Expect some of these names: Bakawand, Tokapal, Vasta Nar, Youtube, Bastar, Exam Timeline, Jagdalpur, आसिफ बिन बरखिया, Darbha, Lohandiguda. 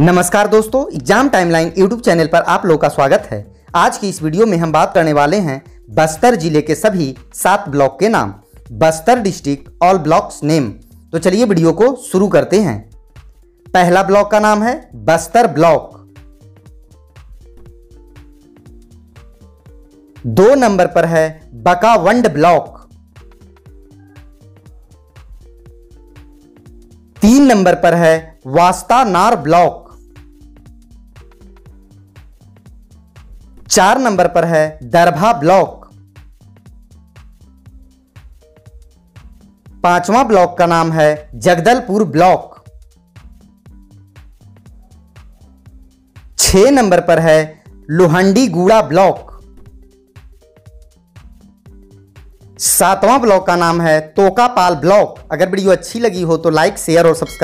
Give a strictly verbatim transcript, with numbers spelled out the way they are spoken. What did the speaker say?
नमस्कार दोस्तों, exam timeline YouTube channel पर आप लोगों का स्वागत है। आज की इस वीडियो में हम बात करने वाले हैं बस्तर जिले के सभी सात ब्लॉक के नाम, Bastar district all blocks name. तो चलिए वीडियो को शुरू करते हैं। पहला ब्लॉक का नाम है बस्तर ब्लॉक। दो नंबर पर है बकावंड ब्लॉक। तीन नंबर पर है वास्ता नार ब्लॉक। चार नंबर पर है दरभा ब्लॉक। पांचवा ब्लॉक का नाम है जगदलपुर ब्लॉक। छह नंबर पर है लोहंडीगुड़ा ब्लॉक। सातवां ब्लॉक का नाम है तोकापाल ब्लॉक। अगर वीडियो अच्छी लगी हो तो लाइक, शेयर और सब्सक्राइब